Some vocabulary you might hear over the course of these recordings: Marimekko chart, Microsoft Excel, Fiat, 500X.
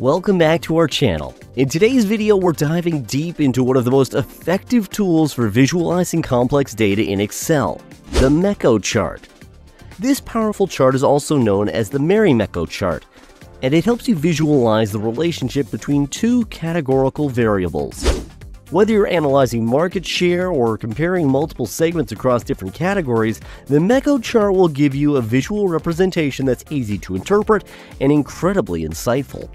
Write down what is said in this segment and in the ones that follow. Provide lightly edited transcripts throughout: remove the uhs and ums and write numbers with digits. Welcome back to our channel. In today's video, we're diving deep into one of the most effective tools for visualizing complex data in Excel, the Microsoft chart. This powerful chart is also known as the Marimekko chart, and it helps you visualize the relationship between two categorical variables. Whether you're analyzing market share or comparing multiple segments across different categories, the Microsoft chart will give you a visual representation that's easy to interpret and incredibly insightful.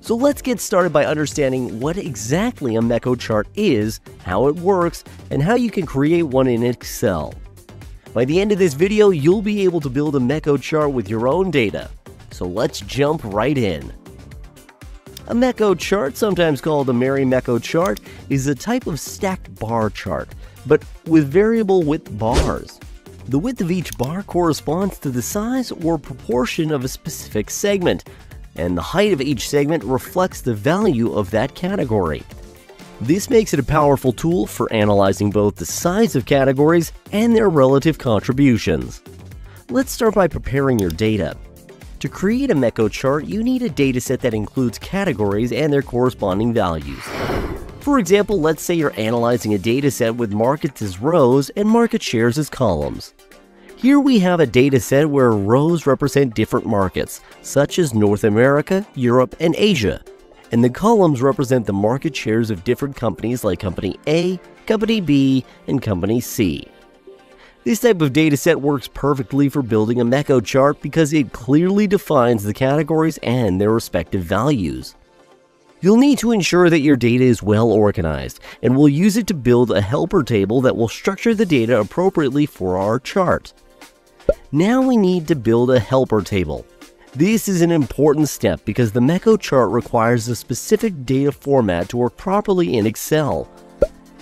So let's get started by understanding what exactly a Microsoft chart is, how it works, and how you can create one in Excel. By the end of this video, you'll be able to build a Microsoft chart with your own data. So let's jump right in. A Microsoft chart, sometimes called a Marimekko chart, is a type of stacked bar chart, but with variable width bars. The width of each bar corresponds to the size or proportion of a specific segment, and the height of each segment reflects the value of that category. This makes it a powerful tool for analyzing both the size of categories and their relative contributions. Let's start by preparing your data. To create a Microsoft chart, you need a dataset that includes categories and their corresponding values. For example, let's say you're analyzing a dataset with markets as rows and market shares as columns. Here we have a data set where rows represent different markets, such as North America, Europe, and Asia, and the columns represent the market shares of different companies like Company A, Company B, and Company C. This type of data set works perfectly for building a Microsoft chart because it clearly defines the categories and their respective values. You'll need to ensure that your data is well organized, and we'll use it to build a helper table that will structure the data appropriately for our chart. Now we need to build a helper table. This is an important step because the Microsoft chart requires a specific data format to work properly in Excel.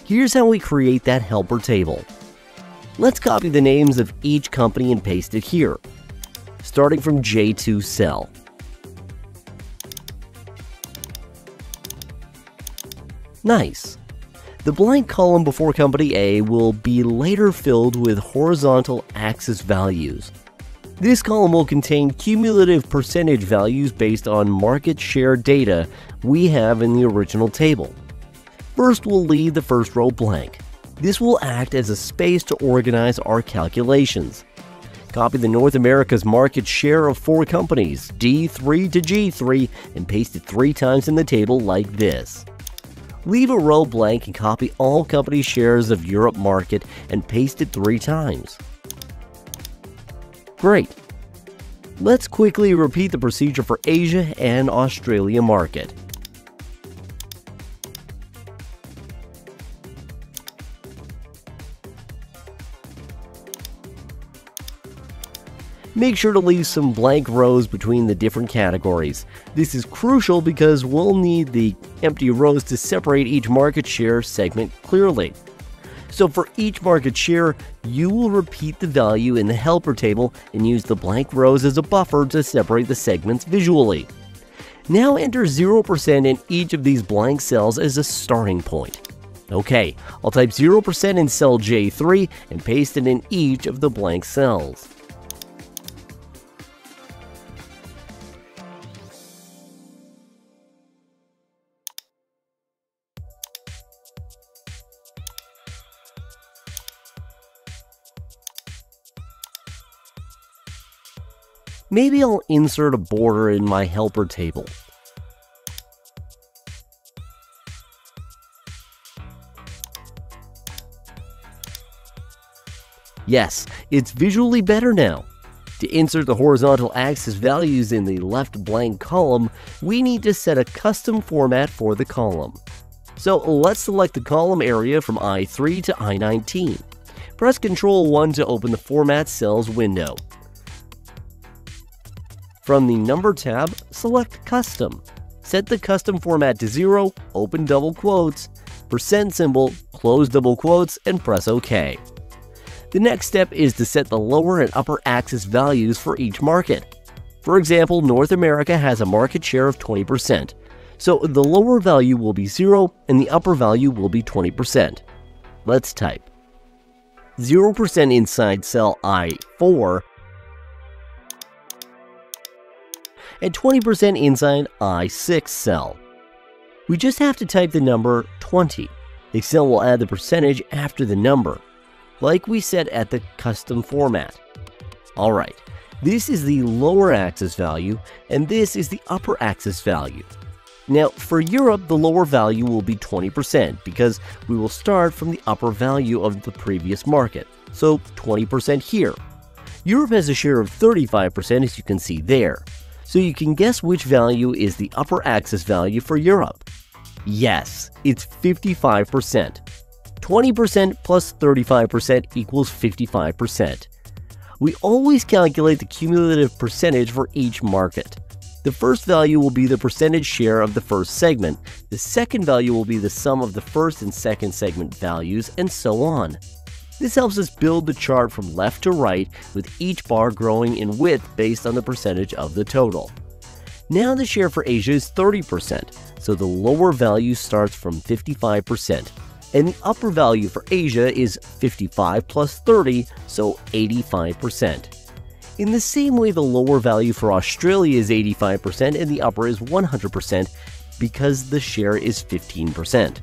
Here's how we create that helper table. Let's copy the names of each company and paste it here, starting from J2 cell. Nice. The blank column before Company A will be later filled with horizontal axis values. This column will contain cumulative percentage values based on market share data we have in the original table. First, we'll leave the first row blank. This will act as a space to organize our calculations. Copy the North America's market share of four companies, D3 to G3, and paste it 3 times in the table like this. Leave a row blank and copy all company shares of Europe market and paste it 3 times. Great. Let's quickly repeat the procedure for Asia and Australia market. Make sure to leave some blank rows between the different categories. This is crucial because we'll need the empty rows to separate each market share segment clearly. So for each market share, you will repeat the value in the helper table and use the blank rows as a buffer to separate the segments visually. Now enter 0% in each of these blank cells as a starting point. Okay, I'll type 0% in cell J3 and paste it in each of the blank cells. Maybe I'll insert a border in my helper table. Yes, it's visually better now. To insert the horizontal axis values in the left blank column, we need to set a custom format for the column. So let's select the column area from I3 to I19. Press Ctrl 1 to open the Format Cells window. From the Number tab, select Custom. Set the custom format to 0, open double quotes, %, close double quotes, and press OK. The next step is to set the lower and upper axis values for each market. For example, North America has a market share of 20%, so the lower value will be 0 and the upper value will be 20%. Let's type 0% inside cell I4, and 20% inside I6 cell. We just have to type the number 20. Excel will add the percentage after the number, like we said at the custom format. Alright, this is the lower axis value, and this is the upper axis value. Now, for Europe, the lower value will be 20% because we will start from the upper value of the previous market, so 20% here. Europe has a share of 35% as you can see there, so you can guess which value is the upper axis value for Europe. Yes, it's 55%. 20% plus 35% equals 55%. We always calculate the cumulative percentage for each market. The first value will be the percentage share of the first segment, the second value will be the sum of the first and second segment values, and so on. This helps us build the chart from left to right, with each bar growing in width based on the percentage of the total. Now the share for Asia is 30%, so the lower value starts from 55%, and the upper value for Asia is 55 plus 30, so 85%. In the same way, the lower value for Australia is 85% and the upper is 100% because the share is 15%.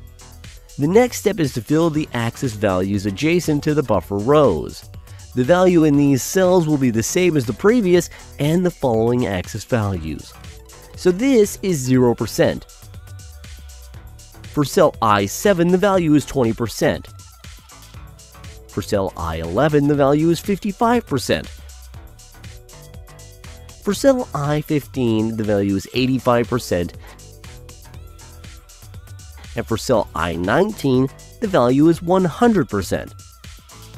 The next step is to fill the axis values adjacent to the buffer rows. The value in these cells will be the same as the previous and the following axis values. So this is 0%. For cell I7, the value is 20%. For cell I11, the value is 55%. For cell I15, the value is 85%, and for cell I19, the value is 100%.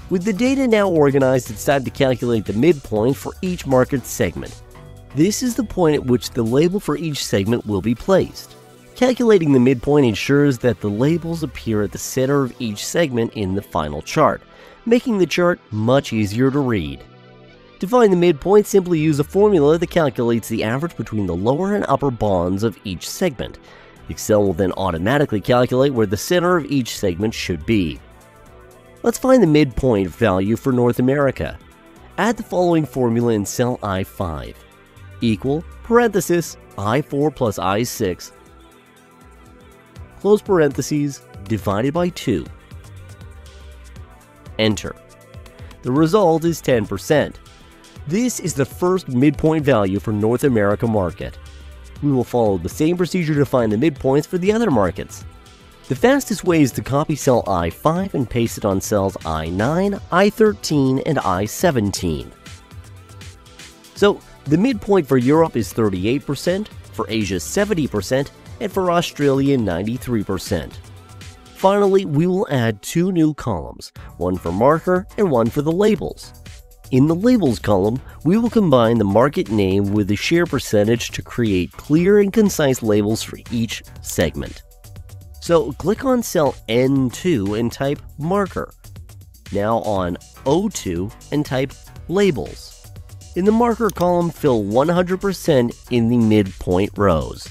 With the data now organized, it's time to calculate the midpoint for each market segment. This is the point at which the label for each segment will be placed. Calculating the midpoint ensures that the labels appear at the center of each segment in the final chart, making the chart much easier to read. To find the midpoint, simply use a formula that calculates the average between the lower and upper bounds of each segment. Excel will then automatically calculate where the center of each segment should be. Let's find the midpoint value for North America. Add the following formula in cell I5 equal parenthesis I4 plus I6 close parentheses divided by 2. Enter. The result is 10%. This is the first midpoint value for North America market. We will follow the same procedure to find the midpoints for the other markets. The fastest way is to copy cell I5 and paste it on cells I9, I13, and I17. So the midpoint for Europe is 38%, for Asia 70%, and for Australia 93%. Finally, we will add two new columns, one for marker and one for the labels. In the labels column, we will combine the market name with the share percentage to create clear and concise labels for each segment. So click on cell N2 and type marker. Now on O2 and type labels. In the marker column, fill 100% in the midpoint rows.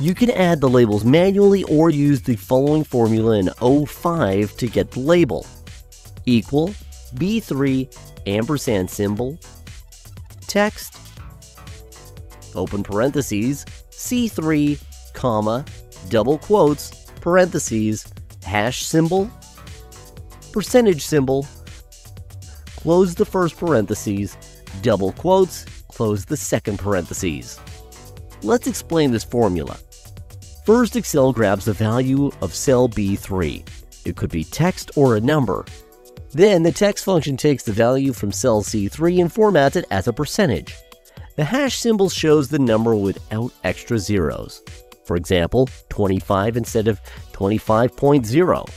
You can add the labels manually or use the following formula in O5 to get the label. Equal B3 ampersand symbol text open parentheses C3 comma double quotes parentheses hash symbol percentage symbol close the first parentheses double quotes close the second parentheses. Let's explain this formula. First, Excel grabs the value of cell B3. It could be text or a number. Then the text function takes the value from cell C3 and formats it as a percentage. The hash symbol shows the number without extra zeros. For example, 25 instead of 25.0.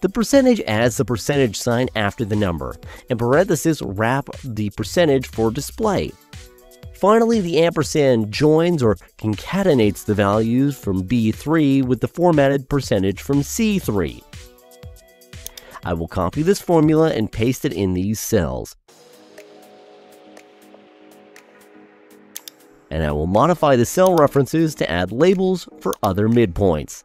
The percentage adds the percentage sign after the number, and parentheses wrap the percentage for display. Finally, the ampersand joins or concatenates the values from B3 with the formatted percentage from C3. I will copy this formula and paste it in these cells. And I will modify the cell references to add labels for other midpoints.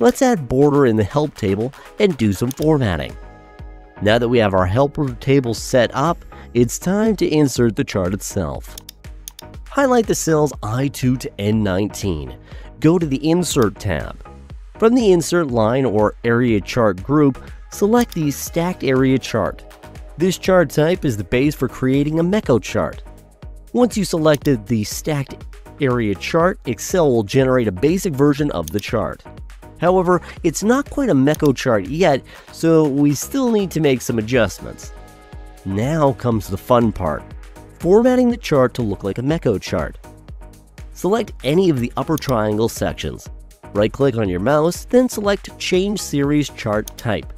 let's add border in the help table and do some formatting. Now that we have our helper table set up, it's time to insert the chart itself. Highlight the cells I2 to N19. Go to the Insert tab. From the Insert line or Area Chart group, select the Stacked Area Chart. This chart type is the base for creating a Microsoft chart. Once you selected the Stacked Area Chart, Excel will generate a basic version of the chart. However, it's not quite a Microsoft chart yet, so we still need to make some adjustments. Now comes the fun part, formatting the chart to look like a Microsoft chart. Select any of the upper triangle sections. Right-click on your mouse, then select Change Series Chart Type.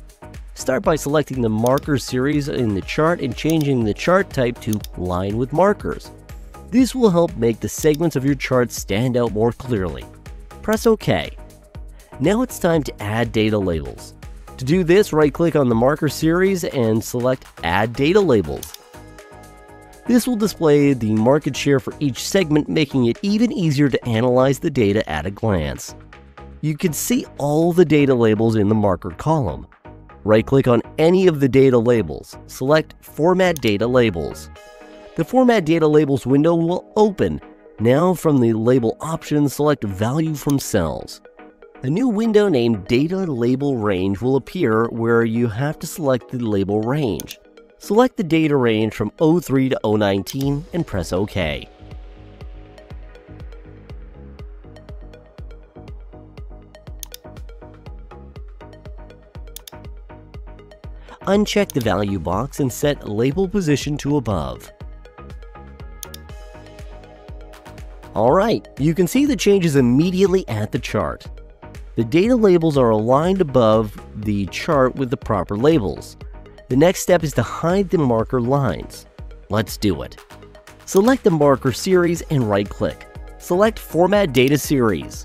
Start by selecting the marker series in the chart and changing the chart type to Line with Markers. This will help make the segments of your chart stand out more clearly. Press OK. Now it's time to add data labels. To do this, right-click on the marker series and select Add Data Labels. This will display the market share for each segment, making it even easier to analyze the data at a glance. You can see all the data labels in the marker column. Right-click on any of the data labels. Select Format Data Labels. The Format Data Labels window will open. Now from the Label option, select Value from Cells. A new window named Data Label Range will appear where you have to select the label range. Select the data range from 03 to 019 and press OK. Uncheck the value box and set Label Position to Above. Alright, you can see the changes immediately at the chart. The data labels are aligned above the chart with the proper labels. The next step is to hide the marker lines. Let's do it. Select the marker series and right-click. Select Format Data Series.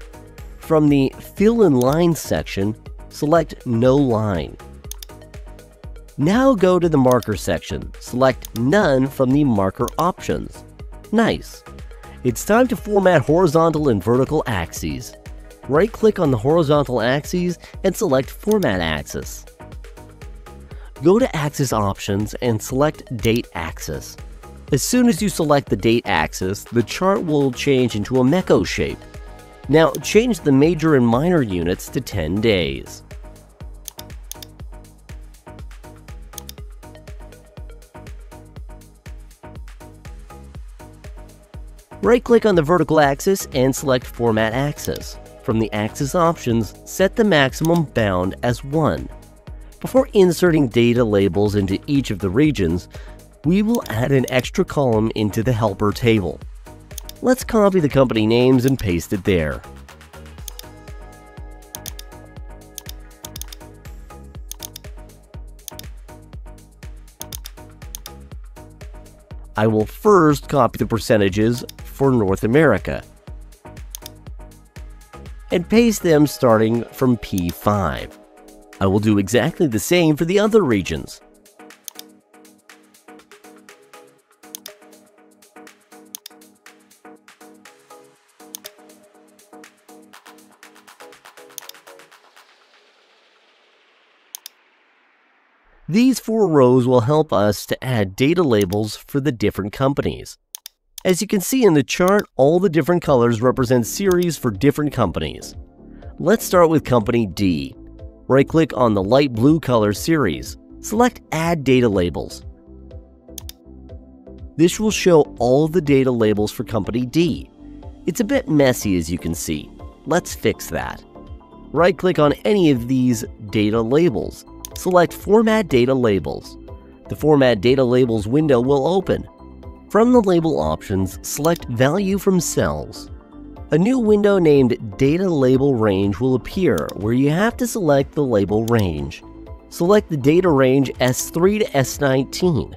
From the Fill in Lines section, select No Line. Now go to the marker section. Select None from the marker options. Nice. It's time to format horizontal and vertical axes. Right-click on the horizontal axes and select Format Axis. Go to Axis Options and select Date Axis. As soon as you select the Date Axis, the chart will change into a Microsoft shape. Now change the major and minor units to 10 days. Right-click on the vertical axis and select Format Axis. From the Axis options, set the maximum bound as 1. Before inserting data labels into each of the regions, we will add an extra column into the helper table. Let's copy the company names and paste it there. I will first copy the percentages for North America and paste them starting from P5. I will do exactly the same for the other regions. These four rows will help us to add data labels for the different companies. As you can see in the chart, all the different colors represent series for different companies. Let's start with Company D. Right-click on the light blue color series. Select Add Data Labels. This will show all the data labels for Company D. It's a bit messy as you can see. Let's fix that. Right-click on any of these data labels. Select Format Data Labels. The Format Data Labels window will open. From the Label options, select Value from Cells. A new window named Data Label Range will appear where you have to select the label range. Select the data range S3 to S19.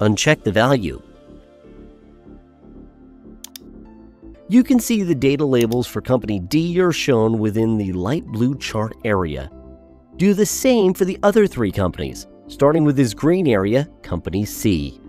Uncheck the value. You can see the data labels for Company D are shown within the light blue chart area. Do the same for the other three companies, starting with this green area, Company C.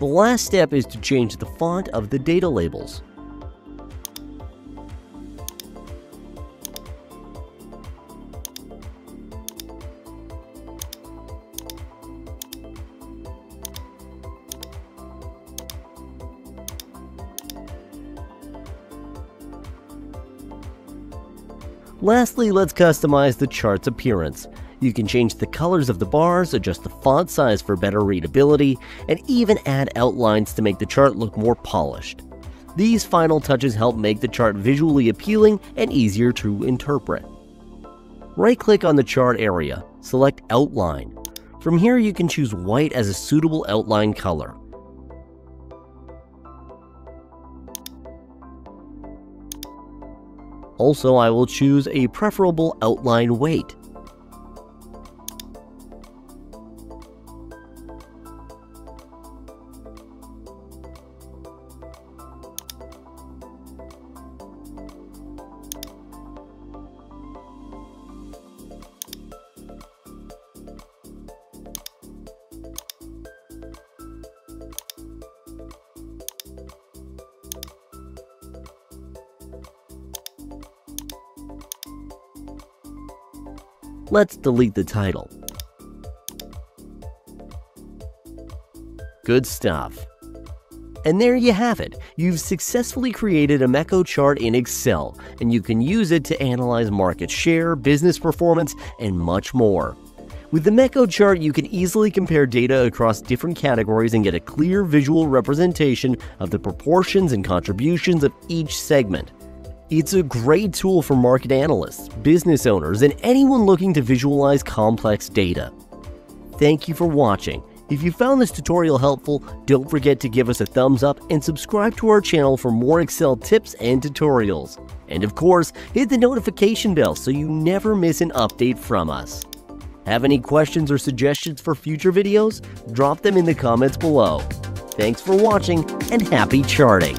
The last step is to change the font of the data labels. Lastly, let's customize the chart's appearance. You can change the colors of the bars, adjust the font size for better readability, and even add outlines to make the chart look more polished. These final touches help make the chart visually appealing and easier to interpret. Right-click on the chart area, select Outline. From here, you can choose white as a suitable outline color. Also, I will choose a preferable outline weight. Let's delete the title. Good stuff. And there you have it. You've successfully created a Microsoft chart in Excel, and you can use it to analyze market share, business performance, and much more. With the Microsoft chart, you can easily compare data across different categories and get a clear visual representation of the proportions and contributions of each segment. It's a great tool for market analysts, business owners, and anyone looking to visualize complex data. Thank you for watching. If you found this tutorial helpful, don't forget to give us a thumbs up and subscribe to our channel for more Excel tips and tutorials. And of course, hit the notification bell so you never miss an update from us. Have any questions or suggestions for future videos? Drop them in the comments below. Thanks for watching and happy charting!